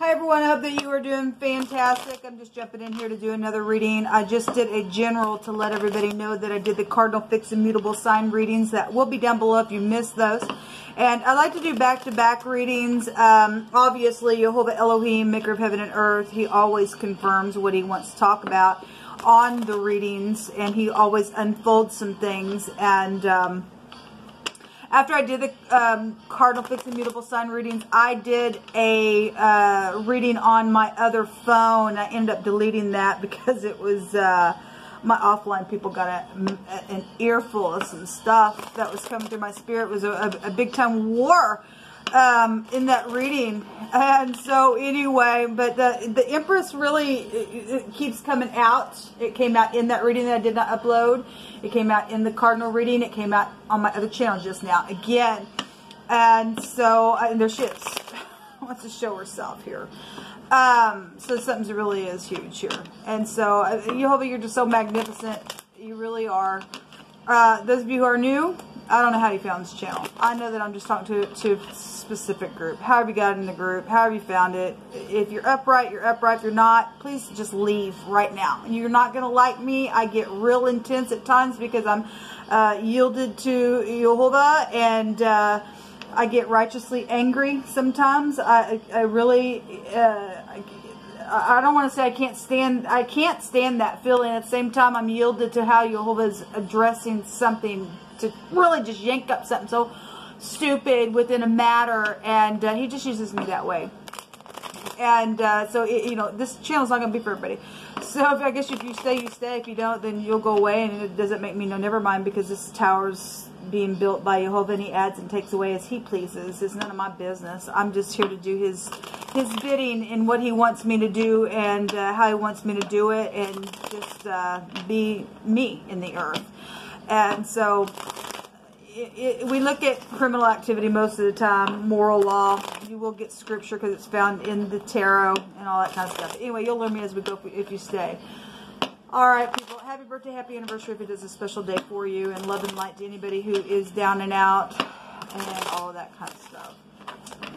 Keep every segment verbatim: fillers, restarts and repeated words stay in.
Hi everyone, I hope that you are doing fantastic. I'm just jumping in here to do another reading. I just did a general to let everybody know that I did the cardinal fixed immutable sign readings. That will be down below if you missed those. And I like to do back-to-back readings. Um, obviously, Yehovah Elohim, maker of heaven and earth, he always confirms what he wants to talk about on the readings, and he always unfolds some things. And um, after I did the um, cardinal fixed immutable sign readings, I did a uh, reading on my other phone. I ended up deleting that because it was uh, my offline people got a, an earful of some stuff that was coming through my spirit. It was a, a big time war um, in that reading. And so anyway, but the, the Empress really it, it keeps coming out. It came out in that reading that I did not upload. It came out in the cardinal reading. It came out on my other channel just now again. And so, and there she is. Wants to show herself here. Um, so something really is huge here. And so, Yehovah, you're just so magnificent. You really are. Uh, those of you who are new, I don't know how you found this channel. I know that I'm just talking to, to a specific group. How have you got in the group? How have you found it? If you're upright, you're upright. If you're not, please just leave right now. You're not going to like me. I get real intense at times because I'm uh, yielded to Yehovah, and uh, I get righteously angry sometimes. I, I really, uh, I, I don't want to say I can't stand, I can't stand that feeling. At the same time, I'm yielded to how Yehovah's addressing something to really just yank up something so stupid within a matter, and uh, he just uses me that way. And uh, so, it, you know, this channel's not going to be for everybody. So if, I guess if you stay, you stay. If you don't, then you'll go away, and it doesn't make me no, never mind, because this tower's being built by Yehovah, and he adds and takes away as he pleases. It's none of my business. I'm just here to do his his bidding and what he wants me to do, and uh, how he wants me to do it, and just uh, be me in the earth. And so it, it, we look at criminal activity most of the time, moral law. You will get scripture because it's found in the tarot and all that kind of stuff. Anyway, you'll learn me as we go if you stay. All right, people, happy birthday, happy anniversary if it is a special day for you, and love and light to anybody who is down and out and all that kind of stuff.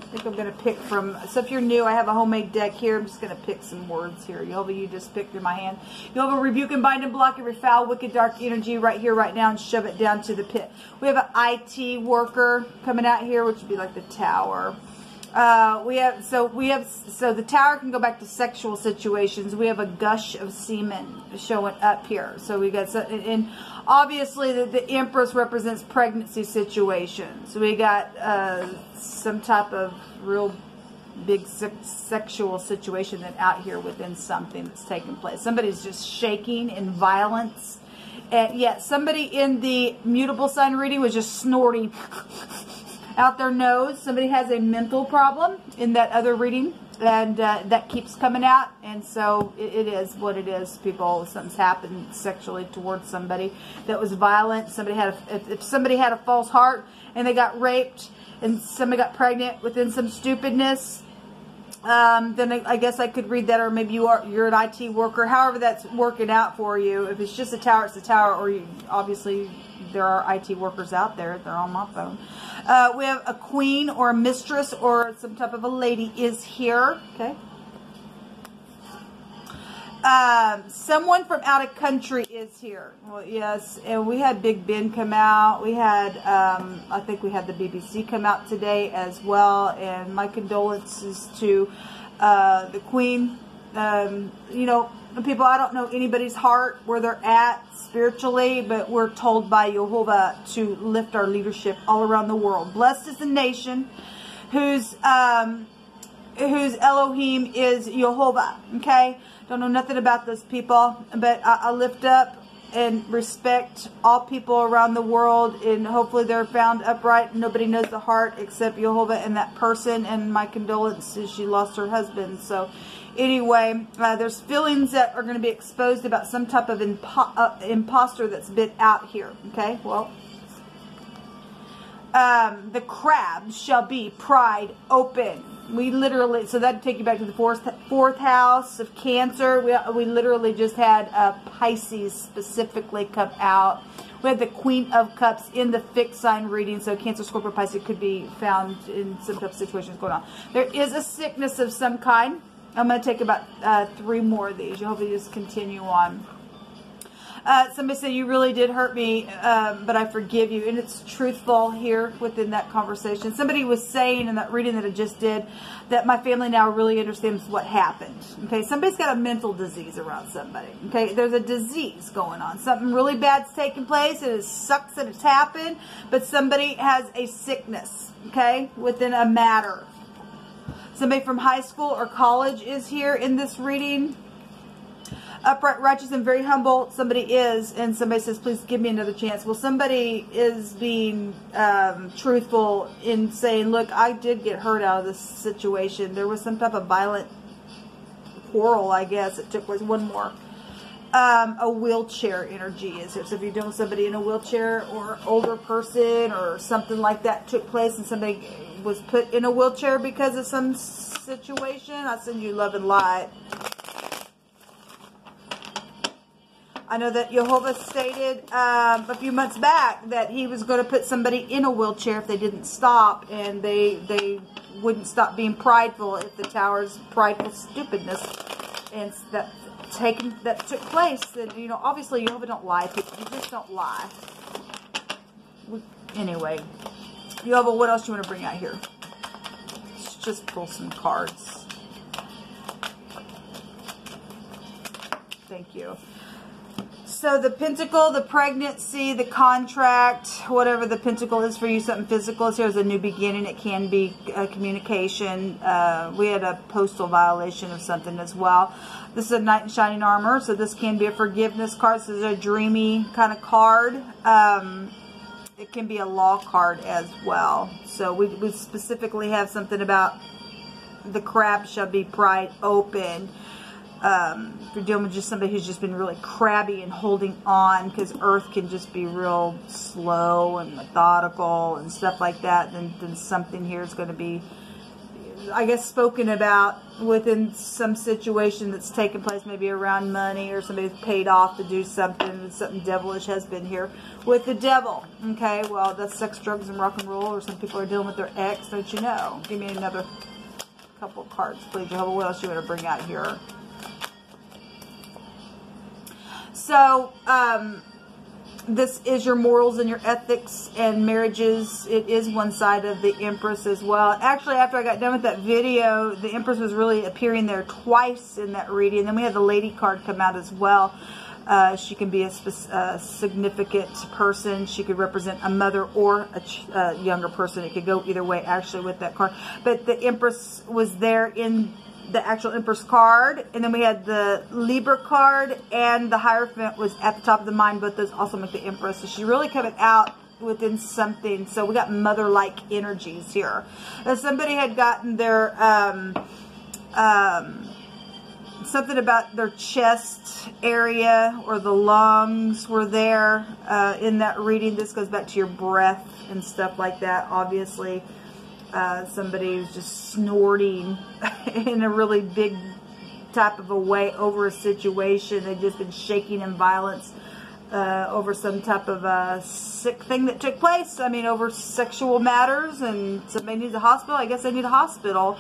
I think I'm going to pick from, so if you're new, I have a homemade deck here. I'm just going to pick some words here. Yehovah, you just picked in my hand. Yehovah, rebuke and bind and block every foul, wicked, dark energy right here, right now, and shove it down to the pit. We have an I T worker coming out here, which would be like the tower. Uh, we have, so we have, so the tower can go back to sexual situations. We have a gush of semen showing up here. So we got, so, and obviously the, the Empress represents pregnancy situations. We got, uh, some type of real big se sexual situation that out here within something that's taking place. Somebody's just shaking in violence. And yet somebody in the mutable sign reading was just snorting out their nose. Somebody has a mental problem in that other reading, and uh, that keeps coming out. And so it, it is what it is, people. Something's happened sexually towards somebody that was violent. Somebody had a, if, if somebody had a false heart and they got raped, and somebody got pregnant within some stupidness, um, then I, I guess I could read that. Or maybe you are, you're an I T worker, however that's working out for you. If it's just a tower, it's a tower. Or you, obviously there are I T workers out there. They're on my phone. Uh, we have a queen or a mistress or some type of a lady is here. Okay. Um, someone from out of country is here. Well, yes. And we had Big Ben come out. We had, um, I think we had the B B C come out today as well. And my condolences to uh, the queen. Um, you know, people, I don't know anybody's heart, where they're at spiritually, but we're told by Yehovah to lift our leadership all around the world. Blessed is the nation whose um, whose Elohim is Yehovah, okay? Don't know nothing about those people, but I, I lift up and respect all people around the world, and hopefully they're found upright. Nobody knows the heart except Yehovah and that person, and my condolences, she lost her husband, so... Anyway, uh, there's feelings that are going to be exposed about some type of impo uh, imposter that's been out here. Okay, well, um, the crab shall be pried open. We literally, so that'd take you back to the fourth, fourth house of Cancer. We, we literally just had uh, Pisces specifically come out We had the Queen of Cups in the fixed sign reading, so Cancer, Scorpio, Pisces could be found in some type of situations going on. There is a sickness of some kind. I'm going to take about uh, three more of these. You hope you just continue on. Uh, somebody said, you really did hurt me, um, but I forgive you. And it's truthful here within that conversation. Somebody was saying in that reading that I just did that my family now really understands what happened. Okay, somebody's got a mental disease around somebody. Okay, there's a disease going on. Something really bad's taking place. It sucks that it's happened, but somebody has a sickness, okay, within a matter. Somebody from high school or college is here in this reading. Upright, righteous, and very humble, somebody is, and somebody says, please give me another chance. Well, somebody is being um, truthful in saying, look, I did get hurt out of this situation. There was some type of violent quarrel, I guess, it took place. One more. Um, a wheelchair energy is here. So if you're dealing with somebody in a wheelchair or older person or something like that took place and somebody was put in a wheelchair because of some situation, I send you love and light. I know that Jehovah stated um, a few months back that he was going to put somebody in a wheelchair if they didn't stop, and they they wouldn't stop being prideful if the tower's prideful stupidness and that taken that took place. Then you know, obviously Jehovah don't lie. People, you just don't lie. Anyway, Jehovah, what else do you want to bring out here? Let's just pull some cards. Thank you. So the pentacle, the pregnancy, the contract, whatever the pentacle is for you, something physical is here. It's a new beginning. It can be uh, communication. Uh, we had a postal violation of something as well. This is a knight in shining armor, so this can be a forgiveness card. This is a dreamy kind of card. Um, it can be a law card as well. So we, we specifically have something about the crab shall be pried open. Um, if you're dealing with just somebody who's just been really crabby and holding on, because Earth can just be real slow and methodical and stuff like that, then, then something here is going to be, I guess, spoken about within some situation that's taken place, maybe around money or somebody's paid off to do something. Something devilish has been here with the devil. Okay, well, that's sex, drugs, and rock and roll, or some people are dealing with their ex, don't you know? Give me another couple cards, please, Jehovah. What else you want to bring out here? So, um, this is your morals and your ethics and marriages. It is one side of the Empress as well. Actually, after I got done with that video, the Empress was really appearing there twice in that reading. And then we had the Lady card come out as well. Uh, she can be a, a significant person. She could represent a mother or a ch uh, younger person. It could go either way, actually, with that card. But the Empress was there in the actual Empress card, and then we had the Libra card, and the Hierophant was at the top of the mind, but those also make the Empress, so she really coming out within something. So we got mother-like energies here. Now somebody had gotten their um, um, something about their chest area or the lungs were there uh, in that reading. This goes back to your breath and stuff like that, obviously. Uh, somebody who's just snorting in a really big type of a way over a situation. They've just been shaking in violence uh, over some type of a sick thing that took place. I mean, over sexual matters, and somebody needs a hospital. I guess they need a hospital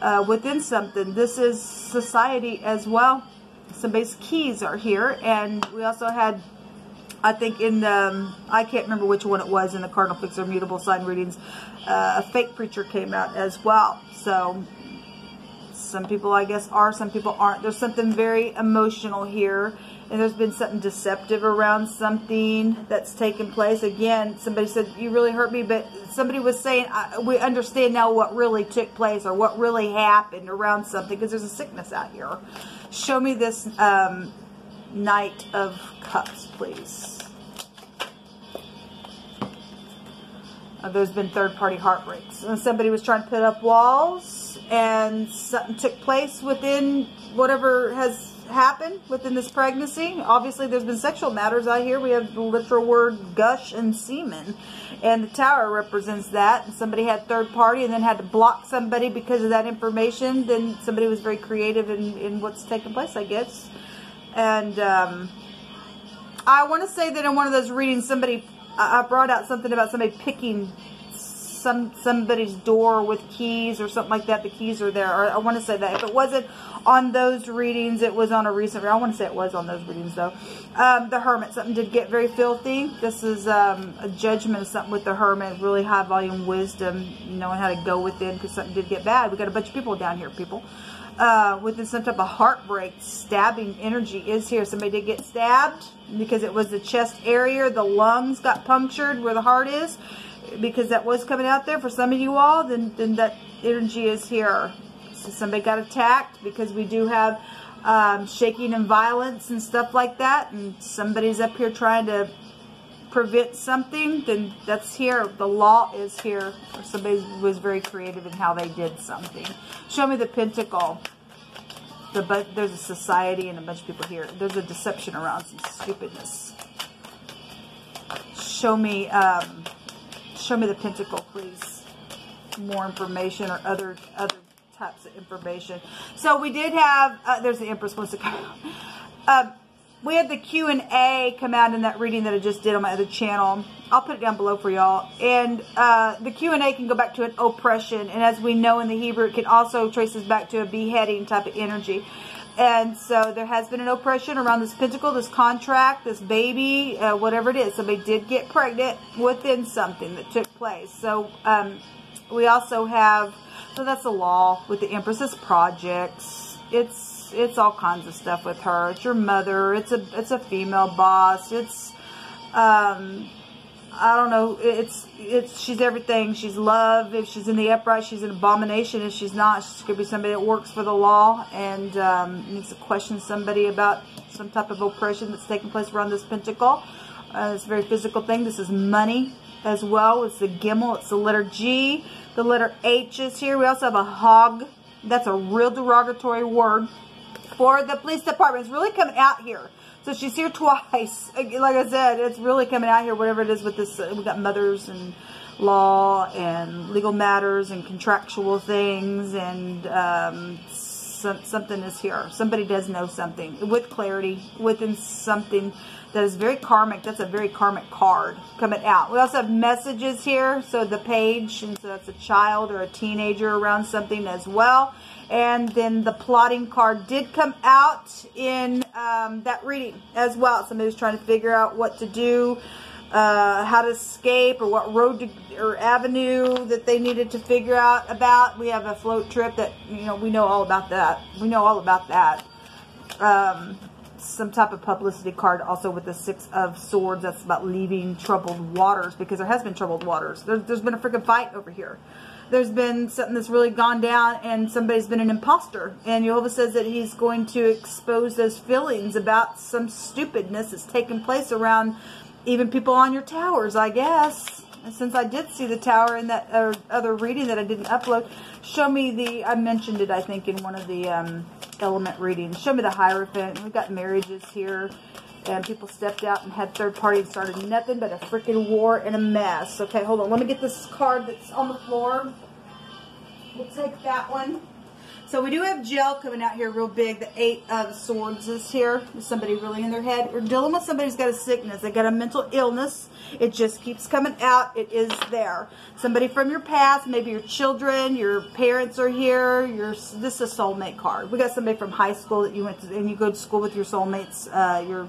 uh, within something. This is society as well. Somebody's keys are here, and we also had, I think in the, um, I can't remember which one it was in the Cardinal Fixer Mutable Sign readings, uh, a fake preacher came out as well. So, some people I guess are, some people aren't. There's something very emotional here, and there's been something deceptive around something that's taken place. Again, somebody said, you really hurt me, but somebody was saying, I, we understand now what really took place or what really happened around something, because there's a sickness out here. Show me this, um... Knight of Cups, please. Uh, there's been third-party heartbreaks. And somebody was trying to put up walls, and something took place within whatever has happened within this pregnancy. Obviously, there's been sexual matters out here. We have the literal word gush and semen, and the tower represents that. And somebody had third party and then had to block somebody because of that information. Then somebody was very creative in, in what's taking place, I guess. And um, I want to say that in one of those readings, somebody, I brought out something about somebody picking some somebody's door with keys or something like that. The keys are there. Or I want to say that. If it wasn't on those readings, it was on a recent reading. I want to say it was on those readings, though. Um, the Hermit. Something did get very filthy. This is um, a judgment of something with the Hermit. Really high volume wisdom. Knowing how to go with it because something did get bad. We got a bunch of people down here, people. Uh, within some type of heartbreak, stabbing energy is here. Somebody did get stabbed because it was the chest area. The lungs got punctured where the heart is, because that was coming out there for some of you all. Then, then that energy is here. So somebody got attacked, because we do have um, shaking and violence and stuff like that. And somebody's up here trying to prevent something. Then that's here. The law is here. Or somebody was very creative in how they did something. Show me the pentacle. The, but there's a society and a bunch of people here. There's a deception around some stupidness. Show me, um, show me the pentacle, please. More information or other other types of information. So we did have. Uh, there's the Empress wants to come out. Um, We had the Q and A come out in that reading that I just did on my other channel. I'll put it down below for y'all. And uh, the Q and A can go back to an oppression. And as we know in the Hebrew, it can also trace us back to a beheading type of energy. And so there has been an oppression around this pentacle, this contract, this baby, uh, whatever it is. Somebody did get pregnant within something that took place. So um, we also have, so that's the law with the Empress's projects. It's... it's all kinds of stuff with her. It's your mother. It's a it's a female boss. It's um I don't know. It's it's she's everything. She's love. If she's in the upright, she's an abomination. If she's not, she could be somebody that works for the law and um, needs to question somebody about some type of oppression that's taking place around this pentacle. Uh, it's a very physical thing. This is money as well. It's the Gimel. It's the letter G. The letter H is here. We also have a hog. That's a real derogatory word for the police department. It's really coming out here. So she's here twice. Like I said, it's really coming out here, whatever it is with this. We've got mothers and law and legal matters and contractual things. And um, some, something is here. Somebody does know something with clarity, within something that is very karmic. That's a very karmic card coming out. We also have messages here. So the page, and so that's a child or a teenager around something as well. And then the plotting card did come out in um, that reading as well. Somebody was trying to figure out what to do, uh, how to escape, or what road to, or avenue that they needed to figure out about. We have a float trip that, you know, we know all about that. We know all about that. Um, some type of publicity card also with the Six of Swords. That's about leaving troubled waters, because there has been troubled waters. There, there's been a freaking fight over here. There's been something that's really gone down, and somebody's been an imposter. And Jehovah says that he's going to expose those feelings about some stupidness that's taken place around even people on your towers, I guess. And since I did see the tower in that uh, other reading that I didn't upload, show me the, I mentioned it, I think, in one of the um, element readings. Show me the Hierophant. We've got marriages here. And people stepped out and had third party and started nothing but a freaking war and a mess. Okay, hold on. Let me get this card that's on the floor. We'll take that one. So we do have Jill coming out here real big. The Eight of Swords is here. Is somebody really in their head? We're dealing with somebody who's got a sickness. They got a mental illness. It just keeps coming out. It is there. Somebody from your past, maybe your children, your parents are here. Your, this is a soulmate card. We got somebody from high school that you went to, and you go to school with your soulmates, uh, your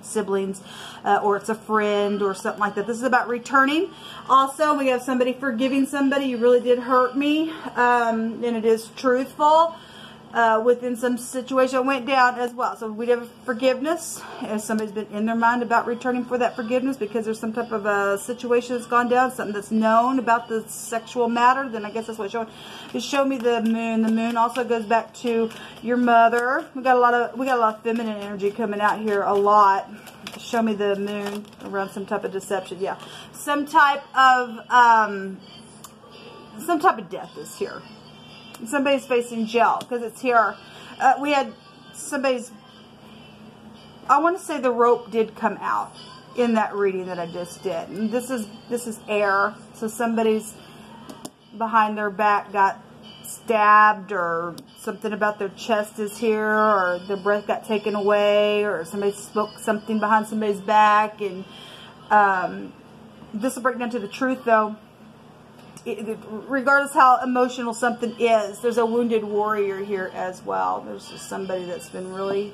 siblings, uh, or it's a friend or something like that. This is about returning. Also, we have somebody forgiving somebody. You really did hurt me, um, and it is truthful. Uh, within some situation went down as well. So we have forgiveness. If somebody's been in their mind about returning for that forgiveness because there's some type of a situation that's gone down, something that's known about the sexual matter, then I guess that's what showing. Just show me the moon. The moon also goes back to your mother. We got a lot of we got a lot of feminine energy coming out here a lot. Show me the moon around some type of deception. Yeah, some type of um, some type of death is here. Somebody's facing jail because it's here. Uh, we had somebody's, I want to say the rope did come out in that reading that I just did. And this is, this is air. So somebody's behind their back got stabbed or something about their chest is here, or their breath got taken away, or somebody spoke something behind somebody's back. And um, this will break down to the truth, though. It, it, regardless how emotional something is, there's a wounded warrior here as well. There's just somebody that's been really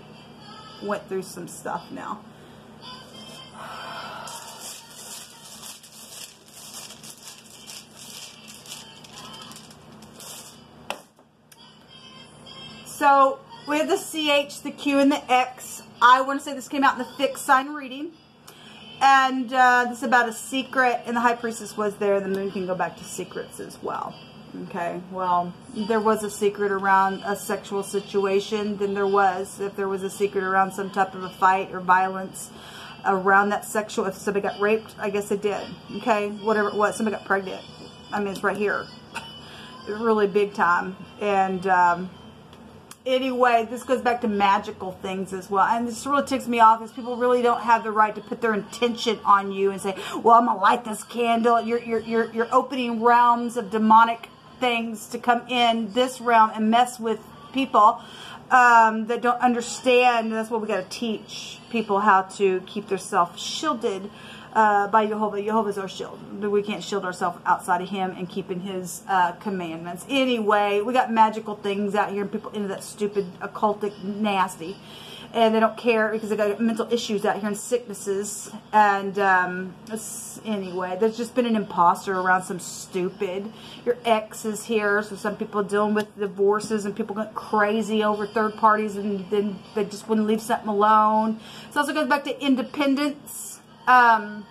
went through some stuff now. So we have the C H, the Q, and the X. I want to say this came out in the fixed sign reading. And uh, this is about a secret, and the High Priestess was there. The moon can go back to secrets as well. Okay, well, there was a secret around a sexual situation, then there was. If there was a secret around some type of a fight or violence around that sexual, if somebody got raped, I guess it did. Okay, whatever it was, somebody got pregnant. I mean, it's right here. Really big time. And, um... anyway, this goes back to magical things as well. And this really ticks me off is people really don't have the right to put their intention on you and say, well, I'm going to light this candle. You're, you're, you're, you're opening realms of demonic things to come in this realm and mess with people um, that don't understand. And that's what we got to teach people, how to keep themselves shielded uh, by Jehovah. Jehovah's our shield. We can't shield ourselves outside of him and keeping his uh, commandments. Anyway, we got magical things out here and people into that stupid, occultic, nasty. And they don't care because they got mental issues out here and sicknesses. And um, anyway, there's just been an imposter around some stupid. Your ex is here. So some people are dealing with divorces and people get crazy over third parties and then they just wouldn't leave something alone. So it also goes back to independence. Um,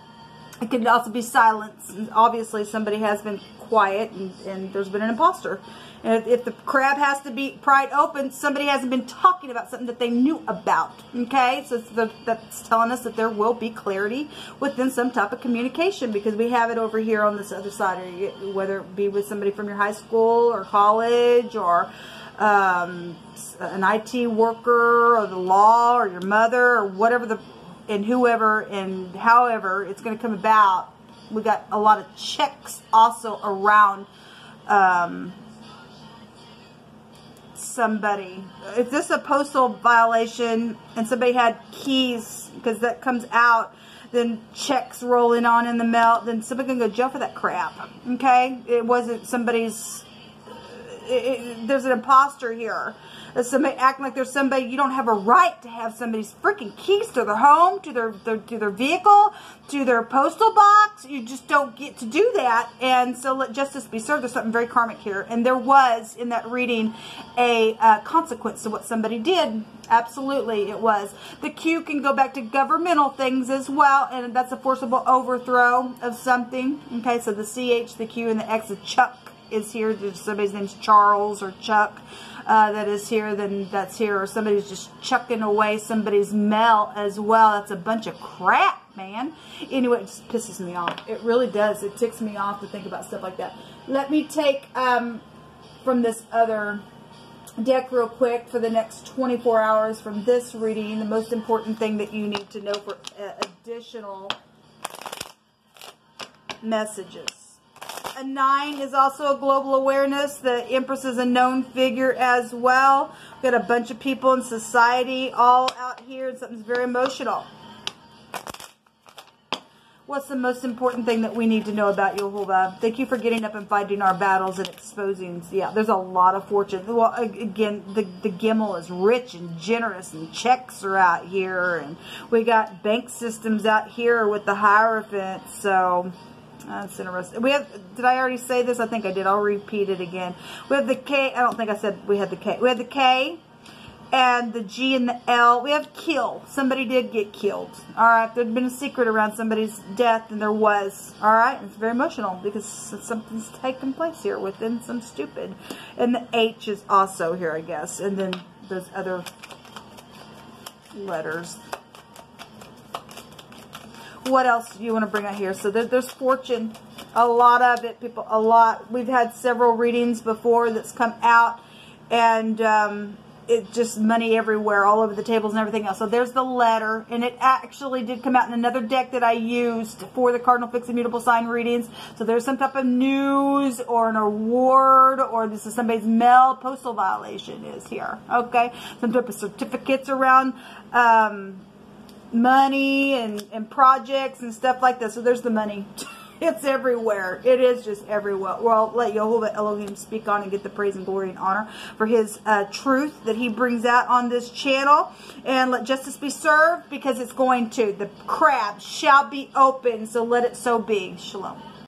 it could also be silence. And obviously, somebody has been quiet, and, and there's been an imposter. And if, if the crab has to be pried open, somebody hasn't been talking about something that they knew about. Okay, so the, that's telling us that there will be clarity within some type of communication, because we have it over here on this other side, or you, whether it be with somebody from your high school or college, or um, an I T worker, or the law, or your mother, or whatever the. And whoever and however it's going to come about. We got a lot of checks also around um, somebody. If this is a postal violation and somebody had keys, because that comes out, then checks rolling on in the mail, then somebody can go jail for that crap. Okay? It wasn't somebody's... It, it, there's an imposter here. There's somebody acting like there's somebody. You don't have a right to have somebody's freaking keys to their home, to their, their to their vehicle, to their postal box. You just don't get to do that. And so let justice be served. There's something very karmic here. And there was, in that reading, a uh, consequence to what somebody did. Absolutely, it was. The Q can go back to governmental things as well, and that's a forcible overthrow of something. Okay, so the C H, the Q, and the X, the Chuck is here. There's somebody's name's Charles or Chuck uh, that is here, then that's here, or somebody's just chucking away somebody's mail as well. That's a bunch of crap, man. Anyway, it just pisses me off. It really does. It ticks me off to think about stuff like that. Let me take um, from this other deck real quick for the next twenty-four hours from this reading, the most important thing that you need to know for uh, additional messages. A nine is also a global awareness. The Empress is a known figure as well. We've got a bunch of people in society all out here. And something's very emotional. What's the most important thing that we need to know about Jehovah? Thank you for getting up and fighting our battles and exposing. Yeah, there's a lot of fortune. Well, again, the, the Gimel is rich and generous, and checks are out here. And we got bank systems out here with the Hierophant. So... that's interesting. We have, did I already say this? I think I did. I'll repeat it again. We have the K. I don't think I said we had the K. We had the K and the G and the L. We have kill. Somebody did get killed. All right. There'd been a secret around somebody's death, and there was. All right. It's very emotional because something's taking place here within some stupid. And the H is also here, I guess. And then those other letters. What else do you want to bring out here? So there, there's fortune. A lot of it, people. A lot. We've had several readings before that's come out. And um, it's just money everywhere, all over the tables and everything else. So there's the letter, and it actually did come out in another deck that I used for the Cardinal Fix Immutable Sign readings. So there's some type of news or an award, or this is somebody's mail postal violation is here, okay? Some type of certificates around um, money and, and projects and stuff like this. So there's the money. It's everywhere. It is just everywhere. Well, let Yehovah Elohim speak on and get the praise and glory and honor for his uh, truth that he brings out on this channel. And let justice be served, because it's going to. The crab shall be open, so let it so be. Shalom.